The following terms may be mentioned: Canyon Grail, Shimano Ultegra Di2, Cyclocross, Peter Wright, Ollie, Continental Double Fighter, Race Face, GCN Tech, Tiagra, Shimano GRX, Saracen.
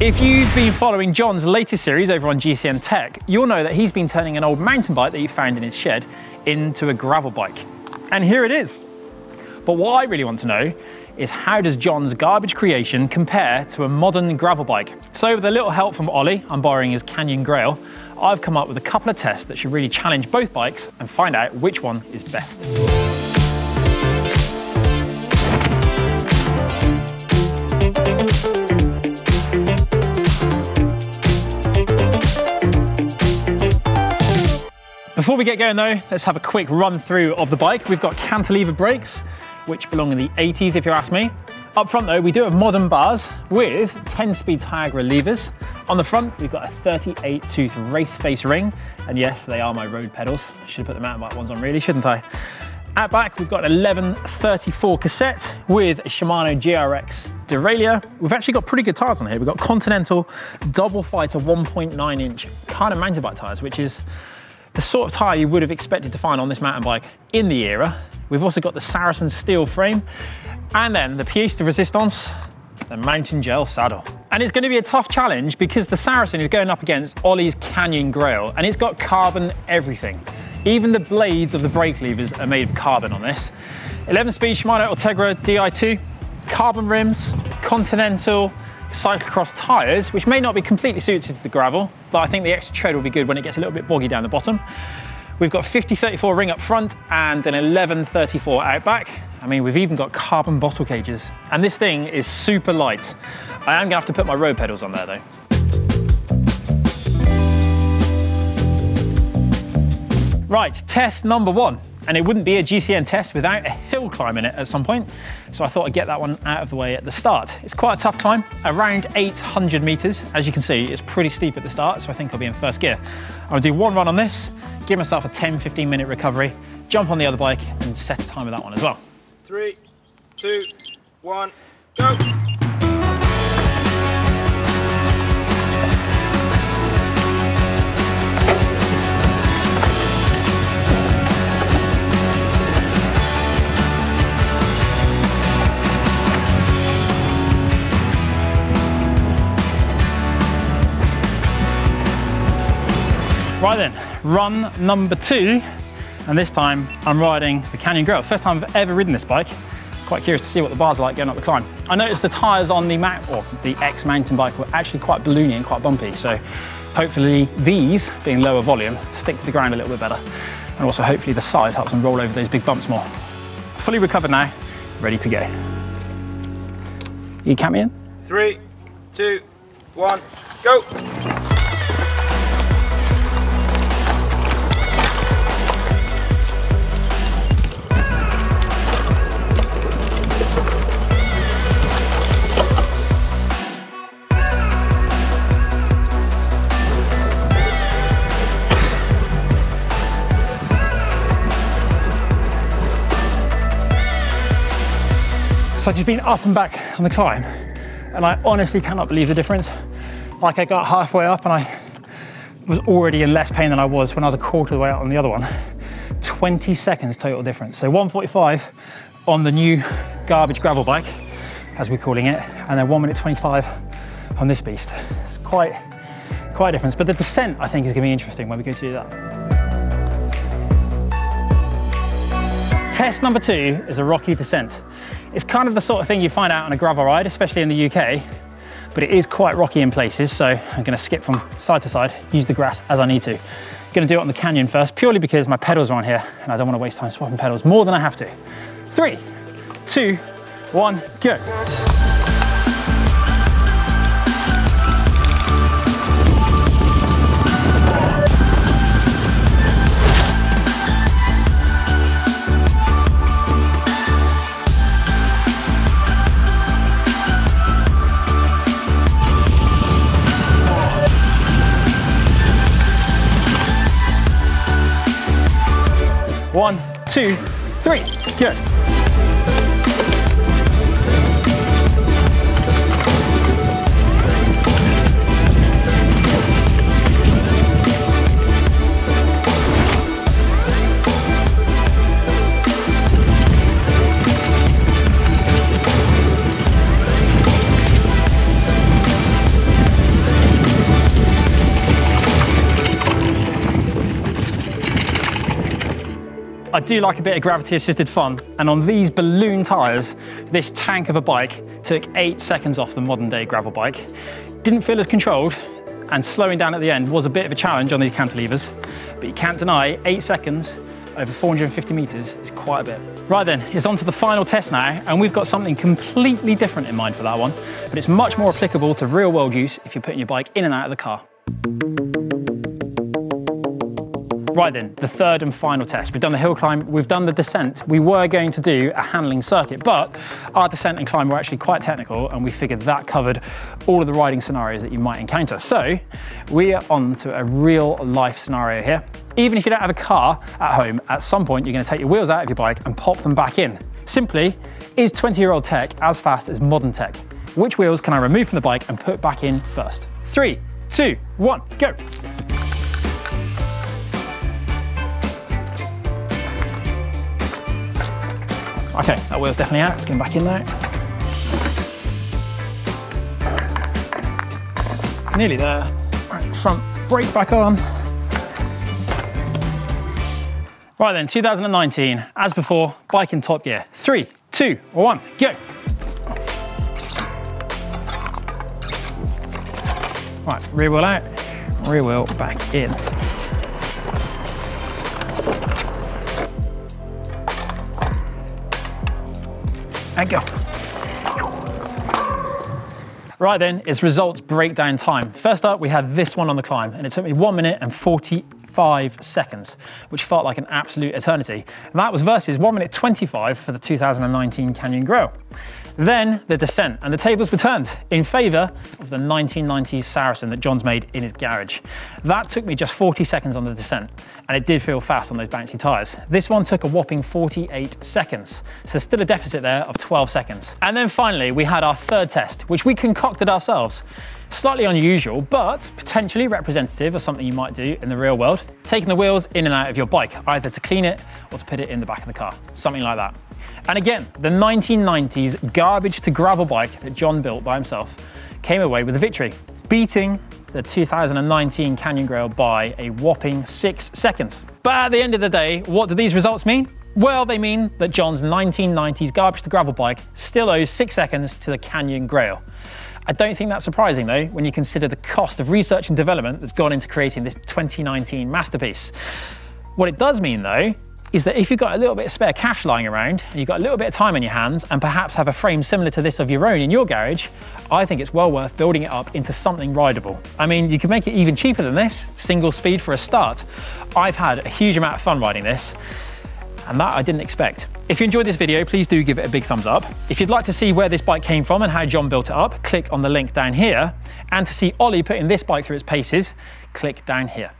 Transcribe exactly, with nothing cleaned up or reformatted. If you've been following John's latest series over on G C N Tech, you'll know that he's been turning an old mountain bike that he found in his shed into a gravel bike. And here it is. But what I really want to know is how does John's garbage creation compare to a modern gravel bike? So with a little help from Ollie, I'm borrowing his Canyon Grail, I've come up with a couple of tests that should really challenge both bikes and find out which one is best. Before we get going though, let's have a quick run through of the bike. We've got cantilever brakes, which belong in the eighties if you ask me. Up front though, we do have modern bars with ten speed Tiagra levers. On the front, we've got a thirty-eight tooth Race Face ring. And yes, they are my road pedals. Should have put the mountain bike ones on really, shouldn't I? At back, we've got an eleven thirty-four cassette with a Shimano G R X derailleur. We've actually got pretty good tires on here. We've got Continental Double Fighter one point nine inch kind of mountain bike tires, which is the sort of tyre you would have expected to find on this mountain bike in the era. We've also got the Saracen steel frame and then the pièce de résistance, the mountain gel saddle. And it's going to be a tough challenge because the Saracen is going up against Ollie's Canyon Grail and it's got carbon everything. Even the blades of the brake levers are made of carbon on this. eleven speed Shimano Ultegra D I two, carbon rims, Continental Cyclocross tyres, which may not be completely suited to the gravel, but I think the extra tread will be good when it gets a little bit boggy down the bottom. We've got fifty thirty-four ring up front and an eleven thirty-four out back. I mean, we've even got carbon bottle cages, and this thing is super light. I am gonna have to put my road pedals on there though. Right, test number one. And it wouldn't be a G C N test without a hill climb in it at some point. So I thought I'd get that one out of the way at the start. It's quite a tough climb, around eight hundred meters. As you can see, it's pretty steep at the start, so I think I'll be in first gear. I'm gonna do one run on this, give myself a ten, fifteen minute recovery, jump on the other bike and set a time with that one as well. Three, two, one, go. Right then, run number two, and this time I'm riding the Canyon Grail. First time I've ever ridden this bike. Quite curious to see what the bars are like going up the climb. I noticed the tyres on the mount, or the X mountain bike were actually quite balloony and quite bumpy, so hopefully these, being lower volume, stick to the ground a little bit better. And also hopefully the size helps them roll over those big bumps more. Fully recovered now, ready to go. You count me in? Three, two, one, go. So I've just been up and back on the climb and I honestly cannot believe the difference. Like I got halfway up and I was already in less pain than I was when I was a quarter of the way out on the other one. twenty seconds total difference. So one forty-five on the new garbage gravel bike, as we're calling it, and then one minute twenty-five on this beast. It's quite, quite a difference, but the descent I think is gonna be interesting when we go to do that. Test number two is a rocky descent. It's kind of the sort of thing you find out on a gravel ride, especially in the U K, but it is quite rocky in places, so I'm gonna skip from side to side, use the grass as I need to. Gonna do it on the canyon first, purely because my pedals are on here and I don't wanna waste time swapping pedals more than I have to. Three, two, one, go. One, two, three, go. I do like a bit of gravity-assisted fun, and on these balloon tyres, this tank of a bike took eight seconds off the modern-day gravel bike. Didn't feel as controlled, and slowing down at the end was a bit of a challenge on these cantilevers, but you can't deny eight seconds over four hundred fifty metres is quite a bit. Right then, it's on to the final test now, and we've got something completely different in mind for that one, but it's much more applicable to real-world use if you're putting your bike in and out of the car. Right then, the third and final test. We've done the hill climb, we've done the descent. We were going to do a handling circuit, but our descent and climb were actually quite technical, and we figured that covered all of the riding scenarios that you might encounter. So we are on to a real life scenario here. Even if you don't have a car at home, at some point you're gonna take your wheels out of your bike and pop them back in. Simply, is twenty year old tech as fast as modern tech? Which wheels can I remove from the bike and put back in first? Three, two, one, go. Okay, that wheel's definitely out, it's going back in now. Nearly there. Right, front brake back on. Right then, two thousand nineteen, as before, bike in top gear. Three, two, one, go. Right, rear wheel out, rear wheel back in. And go. Right then, it's results breakdown time. First up, we had this one on the climb, and it took me one minute and forty-five seconds, which felt like an absolute eternity. And that was versus one minute twenty-five for the two thousand nineteen Canyon Grail. Then the descent, and the tables were turned in favor of the nineteen nineties Saracen that John's made in his garage. That took me just forty seconds on the descent, and it did feel fast on those bouncy tires. This one took a whopping forty-eight seconds. So there's still a deficit there of twelve seconds. And then finally, we had our third test, which we concocted ourselves. Slightly unusual, but potentially representative of something you might do in the real world. Taking the wheels in and out of your bike, either to clean it or to put it in the back of the car, something like that. And again, the nineteen nineties garbage to gravel bike that John built by himself came away with the victory, beating the two thousand nineteen Canyon Grail by a whopping six seconds. But at the end of the day, what do these results mean? Well, they mean that John's nineteen nineties garbage to gravel bike still owes six seconds to the Canyon Grail. I don't think that's surprising though, when you consider the cost of research and development that's gone into creating this twenty nineteen masterpiece. What it does mean though, is that if you've got a little bit of spare cash lying around, and you've got a little bit of time on your hands, and perhaps have a frame similar to this of your own in your garage, I think it's well worth building it up into something rideable. I mean, you can make it even cheaper than this, single speed for a start. I've had a huge amount of fun riding this, and that I didn't expect. If you enjoyed this video, please do give it a big thumbs up. If you'd like to see where this bike came from and how John built it up, click on the link down here. And to see Ollie putting this bike through its paces, click down here.